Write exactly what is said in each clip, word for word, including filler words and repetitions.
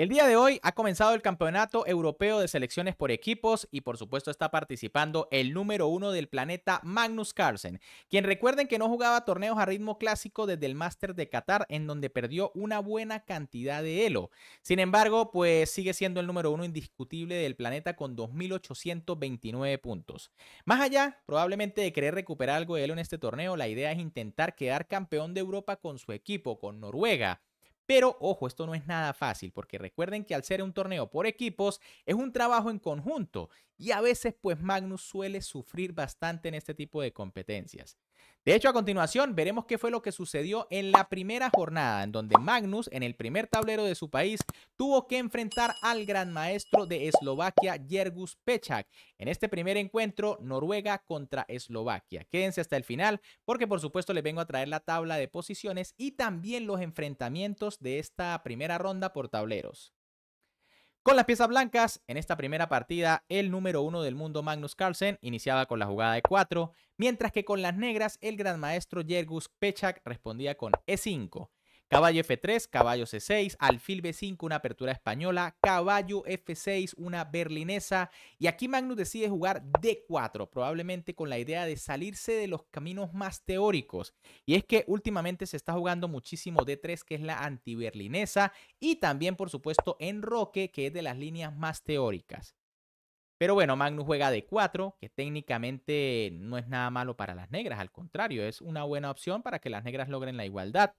El día de hoy ha comenzado el Campeonato Europeo de Selecciones por Equipos y por supuesto está participando el número uno del planeta, Magnus Carlsen, quien recuerden que no jugaba torneos a ritmo clásico desde el Máster de Qatar, en donde perdió una buena cantidad de elo. Sin embargo, pues sigue siendo el número uno indiscutible del planeta con dos mil ochocientos veintinueve puntos. Más allá, probablemente de querer recuperar algo de elo en este torneo, la idea es intentar quedar campeón de Europa con su equipo, con Noruega. Pero, ojo, esto no es nada fácil, porque recuerden que al ser un torneo por equipos, es un trabajo en conjunto. Y a veces, pues, Magnus suele sufrir bastante en este tipo de competencias. De hecho, a continuación, veremos qué fue lo que sucedió en la primera jornada, en donde Magnus, en el primer tablero de su país, tuvo que enfrentar al gran maestro de Eslovaquia, Jergus Pechac. En este primer encuentro, Noruega contra Eslovaquia. Quédense hasta el final, porque por supuesto les vengo a traer la tabla de posiciones y también los enfrentamientos de esta primera ronda por tableros. Con las piezas blancas, en esta primera partida, el número uno del mundo Magnus Carlsen iniciaba con la jugada de cuatro, mientras que con las negras, el gran maestro Jergus Pechac respondía con e cinco. Caballo efe tres, caballo ce seis, alfil be cinco, una apertura española, caballo efe seis, una berlinesa. Y aquí Magnus decide jugar de cuatro, probablemente con la idea de salirse de los caminos más teóricos. Y es que últimamente se está jugando muchísimo de tres, que es la antiberlinesa, y también, por supuesto, enroque, que es de las líneas más teóricas. Pero bueno, Magnus juega de cuatro, que técnicamente no es nada malo para las negras, al contrario, es una buena opción para que las negras logren la igualdad.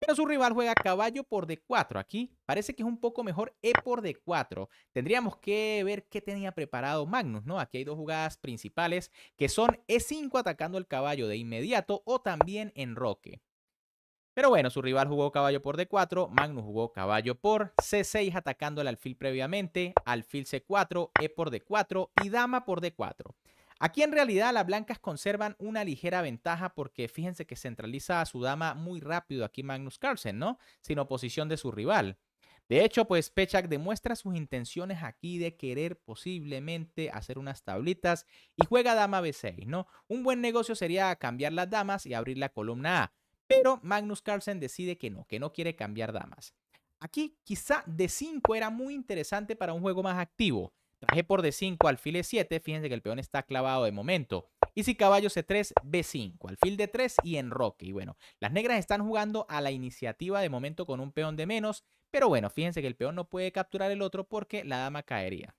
Pero su rival juega caballo por de cuatro. Aquí parece que es un poco mejor e por de cuatro. Tendríamos que ver qué tenía preparado Magnus, ¿no? Aquí hay dos jugadas principales que son e cinco atacando el caballo de inmediato o también enroque. Pero bueno, su rival jugó caballo por de cuatro, Magnus jugó caballo por ce seis atacando el alfil previamente, alfil ce cuatro, e por de cuatro y dama por de cuatro. Aquí en realidad las blancas conservan una ligera ventaja porque fíjense que centraliza a su dama muy rápido aquí Magnus Carlsen, ¿no? Sin oposición de su rival. De hecho, pues Pechac demuestra sus intenciones aquí de querer posiblemente hacer unas tablitas y juega dama be seis, ¿no? Un buen negocio sería cambiar las damas y abrir la columna A, pero Magnus Carlsen decide que no, que no quiere cambiar damas. Aquí quizá de cinco era muy interesante para un juego más activo. Traje por de cinco, alfil e siete, fíjense que el peón está clavado de momento. Y si caballo ce tres, be cinco, alfil de tres y enroque. Y bueno, las negras están jugando a la iniciativa de momento con un peón de menos, pero bueno, fíjense que el peón no puede capturar el otro porque la dama caería.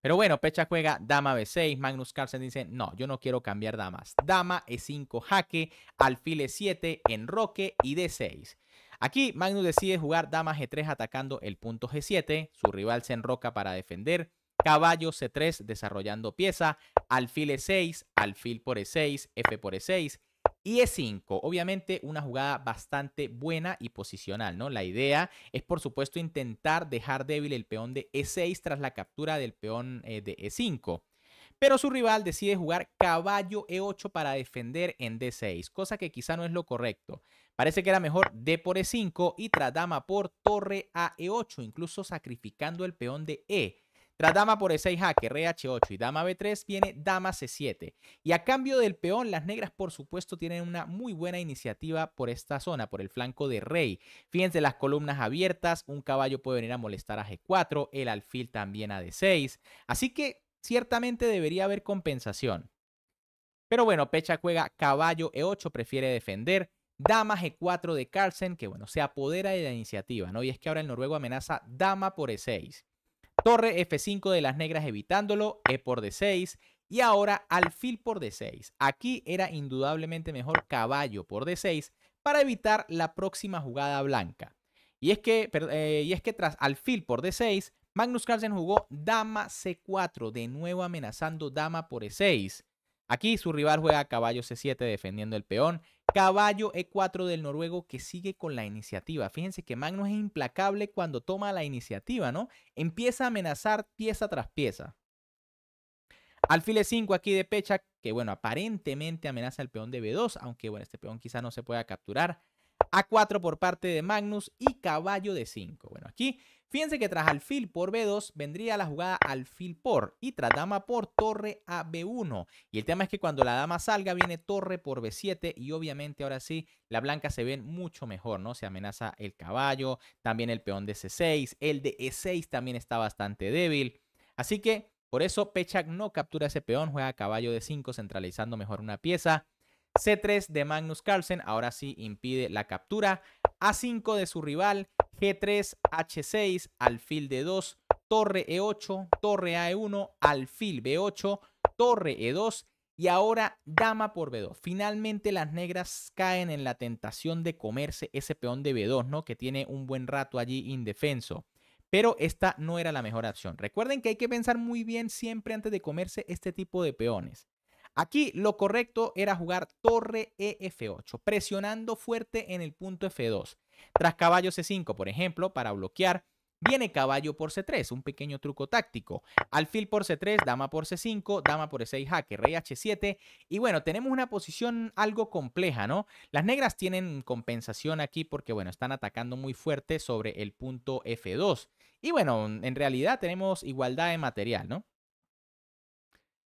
Pero bueno, Pechac juega dama be seis, Magnus Carlsen dice, no, yo no quiero cambiar damas. Dama e cinco, jaque, alfil e siete, enroque y de seis. Aquí Magnus decide jugar dama ge tres atacando el punto ge siete, su rival se enroca para defender, caballo ce tres desarrollando pieza, alfil e seis, alfil por e seis, f por e seis y e cinco. Obviamente una jugada bastante buena y posicional, ¿no? La idea es por supuesto intentar dejar débil el peón de e seis tras la captura del peón eh, de e cinco. Pero su rival decide jugar caballo e ocho para defender en de seis, cosa que quizá no es lo correcto. Parece que era mejor d por e cinco y tras dama por torre a e ocho, incluso sacrificando el peón de e. Tras dama por e seis, jaque, re hache ocho y dama be tres viene dama ce siete. Y a cambio del peón, las negras por supuesto tienen una muy buena iniciativa por esta zona, por el flanco de rey. Fíjense las columnas abiertas, un caballo puede venir a molestar a ge cuatro, el alfil también a de seis. Así que ciertamente debería haber compensación. Pero bueno, Pechac juega caballo e ocho, prefiere defender. Dama ge cuatro de Carlsen, que bueno, se apodera de la iniciativa, ¿no? Y es que ahora el noruego amenaza dama por e seis. Torre efe cinco de las negras evitándolo, e por de seis. Y ahora alfil por de seis. Aquí era indudablemente mejor caballo por de seis para evitar la próxima jugada blanca. Y es que, eh, y es que tras alfil por de seis... Magnus Carlsen jugó dama ce cuatro, de nuevo amenazando dama por e seis. Aquí su rival juega caballo ce siete defendiendo el peón. Caballo e cuatro del noruego que sigue con la iniciativa. Fíjense que Magnus es implacable cuando toma la iniciativa, ¿no? Empieza a amenazar pieza tras pieza. Alfil e cinco aquí de Pechac, que bueno, aparentemente amenaza el peón de be dos, aunque bueno, este peón quizá no se pueda capturar. a cuatro por parte de Magnus y caballo de cinco. Bueno, aquí aquí. Fíjense que tras alfil por B dos vendría la jugada alfil por y tras dama por torre a B uno. Y el tema es que cuando la dama salga viene torre por B siete y obviamente ahora sí las blancas se ven mucho mejor, ¿no? Se amenaza el caballo, también el peón de C seis, el de E seis también está bastante débil. Así que por eso Pechac no captura ese peón, juega caballo de cinco centralizando mejor una pieza. C tres de Magnus Carlsen ahora sí impide la captura. A cinco de su rival. G tres, H seis, alfil D dos, torre E ocho, torre A uno, alfil B ocho, torre E dos y ahora dama por B dos. Finalmente las negras caen en la tentación de comerse ese peón de B dos, ¿no? Que tiene un buen rato allí indefenso. Pero esta no era la mejor opción. Recuerden que hay que pensar muy bien siempre antes de comerse este tipo de peones. Aquí lo correcto era jugar torre E F ocho, presionando fuerte en el punto F dos. Tras caballo C cinco, por ejemplo, para bloquear, viene caballo por C tres, un pequeño truco táctico. Alfil por C tres, dama por C cinco, dama por E seis, jaque, rey H siete. Y bueno, tenemos una posición algo compleja, ¿no? Las negras tienen compensación aquí porque, bueno, están atacando muy fuerte sobre el punto F dos. Y bueno, en realidad tenemos igualdad de material, ¿no?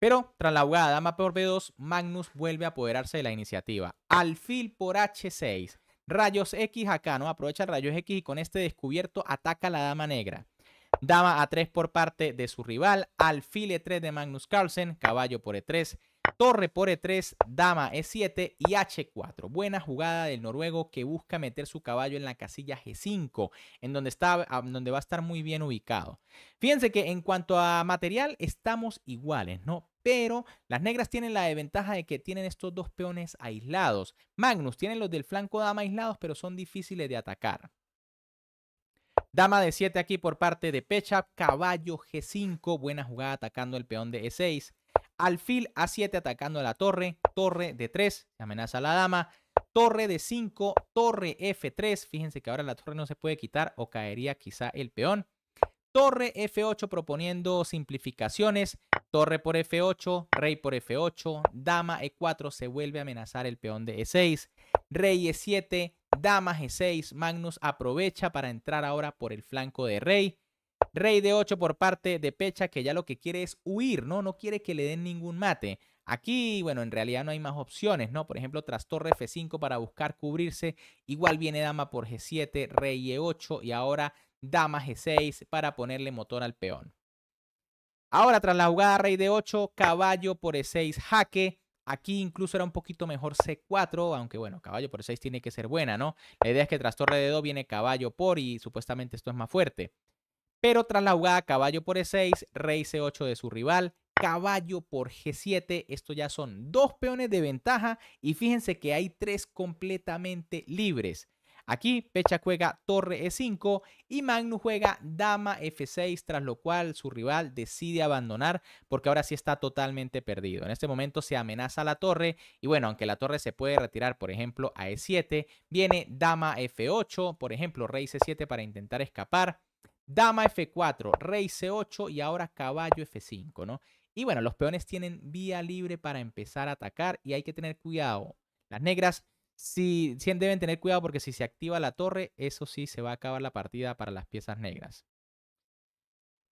Pero tras la jugada dama por B dos, Magnus vuelve a apoderarse de la iniciativa. Alfil por H seis. Rayos X acá, ¿no? Aprovecha rayos X y con este descubierto ataca a la dama negra. Dama A tres por parte de su rival. Alfil E tres de Magnus Carlsen. Caballo por E tres. Torre por E tres. Dama E siete y H cuatro. Buena jugada del noruego que busca meter su caballo en la casilla G cinco, en donde, está, donde va a estar muy bien ubicado. Fíjense que en cuanto a material estamos iguales, ¿no? Pero las negras tienen la desventaja de que tienen estos dos peones aislados. Magnus tiene los del flanco dama aislados, pero son difíciles de atacar. Dama D siete aquí por parte de Pechac. Caballo G cinco, buena jugada atacando el peón de E seis. Alfil A siete atacando a la torre. Torre D tres, amenaza a la dama. Torre D cinco, torre F tres. Fíjense que ahora la torre no se puede quitar o caería quizá el peón. Torre F ocho proponiendo simplificaciones. Torre por F ocho, rey por F ocho, dama E cuatro, se vuelve a amenazar el peón de E seis, rey E siete, dama G seis, Magnus aprovecha para entrar ahora por el flanco de rey, rey D ocho por parte de Pechac, que ya lo que quiere es huir, ¿no? No quiere que le den ningún mate. Aquí, bueno, en realidad no hay más opciones, ¿no? Por ejemplo, tras torre F cinco para buscar cubrirse, igual viene dama por G siete, rey E ocho y ahora dama G seis para ponerle motor al peón. Ahora, tras la jugada rey D ocho, caballo por E seis, jaque. Aquí incluso era un poquito mejor C cuatro, aunque bueno, caballo por E seis tiene que ser buena, ¿no? La idea es que tras torre D dos viene caballo por y supuestamente esto es más fuerte. Pero tras la jugada caballo por E seis, rey C ocho de su rival, caballo por G siete. Esto ya son dos peones de ventaja y fíjense que hay tres completamente libres. Aquí Pechac juega torre E cinco y Magnus juega dama F seis, tras lo cual su rival decide abandonar porque ahora sí está totalmente perdido. En este momento se amenaza la torre y bueno, aunque la torre se puede retirar, por ejemplo, a E siete, viene dama F ocho, por ejemplo, rey C siete para intentar escapar, dama F cuatro, rey C ocho y ahora caballo F cinco, ¿no? Y bueno, los peones tienen vía libre para empezar a atacar y hay que tener cuidado. Las negras Sí, sí deben tener cuidado porque si se activa la torre, eso sí se va a acabar la partida para las piezas negras.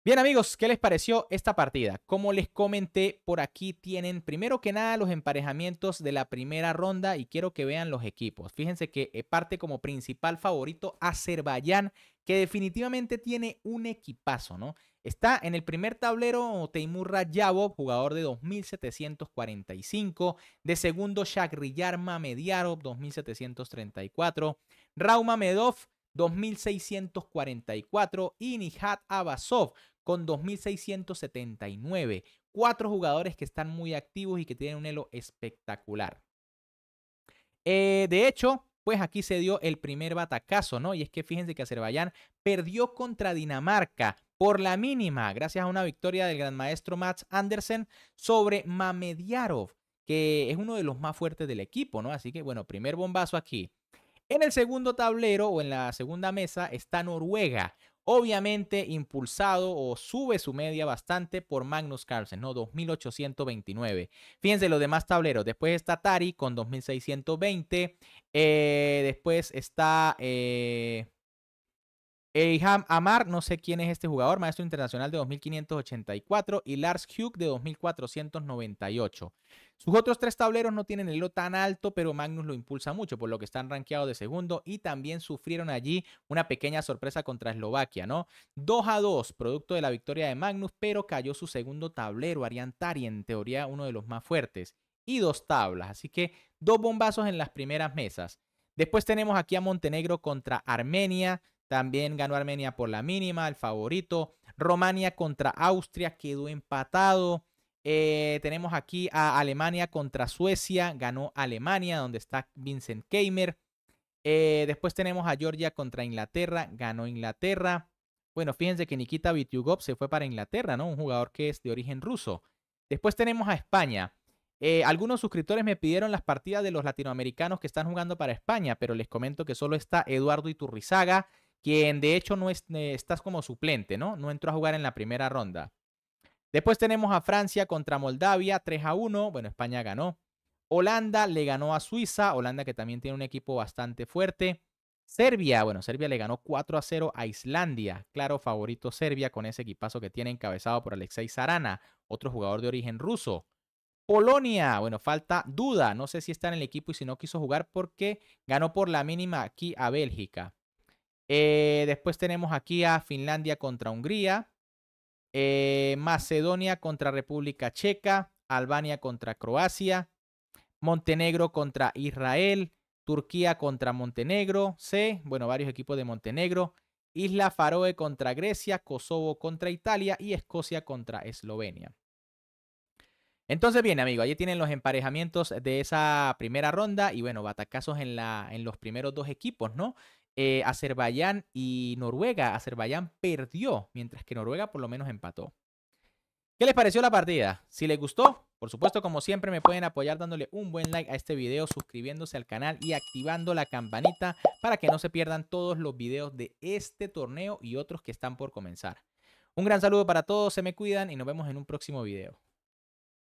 Bien amigos, ¿qué les pareció esta partida? Como les comenté, por aquí tienen primero que nada los emparejamientos de la primera ronda y quiero que vean los equipos. Fíjense que parte como principal favorito Azerbaiyán, que definitivamente tiene un equipazo, ¿no? Está en el primer tablero Teimur Radjabov, jugador de dos mil setecientos cuarenta y cinco. De segundo, Shakhriyar Mamedyarov, dos mil setecientos treinta y cuatro. Rauf Mamedov, dos mil seiscientos cuarenta y cuatro. Y Nihat Abasov, con dos mil seiscientos setenta y nueve. Cuatro jugadores que están muy activos y que tienen un elo espectacular. Eh, de hecho, pues aquí se dio el primer batacazo, ¿no? Y es que fíjense que Azerbaiyán perdió contra Dinamarca por la mínima, gracias a una victoria del gran maestro Mats Andersen sobre Mamedyarov, que es uno de los más fuertes del equipo, ¿no? Así que, bueno, primer bombazo aquí. En el segundo tablero o en la segunda mesa está Noruega, obviamente impulsado o sube su media bastante por Magnus Carlsen, ¿no? dos mil ochocientos veintinueve. Fíjense los demás tableros. Después está Tari con dos mil seiscientos veinte. Eh, después está... Eh... Eijam Amar, no sé quién es este jugador, maestro internacional de dos mil quinientos ochenta y cuatro, y Lars Hugh de dos mil cuatrocientos noventa y ocho. Sus otros tres tableros no tienen el elo tan alto, pero Magnus lo impulsa mucho, por lo que están rankeados de segundo y también sufrieron allí una pequeña sorpresa contra Eslovaquia, ¿no? dos a dos, producto de la victoria de Magnus, pero cayó su segundo tablero, Ariantari, en teoría uno de los más fuertes, y dos tablas, así que dos bombazos en las primeras mesas. Después tenemos aquí a Montenegro contra Armenia. También ganó Armenia por la mínima, el favorito. Rumania contra Austria quedó empatado. Eh, tenemos aquí a Alemania contra Suecia. Ganó Alemania, donde está Vincent Keimer. Eh, después tenemos a Georgia contra Inglaterra. Ganó Inglaterra. Bueno, fíjense que Nikita Vitugov se fue para Inglaterra, ¿no? Un jugador que es de origen ruso. Después tenemos a España. Eh, algunos suscriptores me pidieron las partidas de los latinoamericanos que están jugando para España, pero les comento que solo está Eduardo Iturrizaga, quien de hecho no es, eh, estás como suplente, ¿no? No entró a jugar en la primera ronda. Después tenemos a Francia contra Moldavia, tres a uno. Bueno, España ganó. Holanda le ganó a Suiza. Holanda que también tiene un equipo bastante fuerte. Serbia, bueno, Serbia le ganó cuatro a cero a Islandia. Claro, favorito Serbia con ese equipazo que tiene encabezado por Alexei Sarana, otro jugador de origen ruso. Polonia, bueno, falta duda. No sé si está en el equipo y si no quiso jugar porque ganó por la mínima aquí a Bélgica. Eh, después tenemos aquí a Finlandia contra Hungría, eh, Macedonia contra República Checa, Albania contra Croacia, Montenegro contra Israel, Turquía contra Montenegro, C, bueno, varios equipos de Montenegro, Isla Faroe contra Grecia, Kosovo contra Italia y Escocia contra Eslovenia. Entonces, bien, amigos, allí tienen los emparejamientos de esa primera ronda y, bueno, batacazos en, la, en los primeros dos equipos, ¿no? Eh, Azerbaiyán y Noruega. Azerbaiyán perdió, mientras que Noruega por lo menos empató. ¿Qué les pareció la partida? Si les gustó, por supuesto, como siempre, me pueden apoyar dándole un buen like a este video, suscribiéndose al canal y activando la campanita para que no se pierdan todos los videos de este torneo y otros que están por comenzar. Un gran saludo para todos, se me cuidan y nos vemos en un próximo video.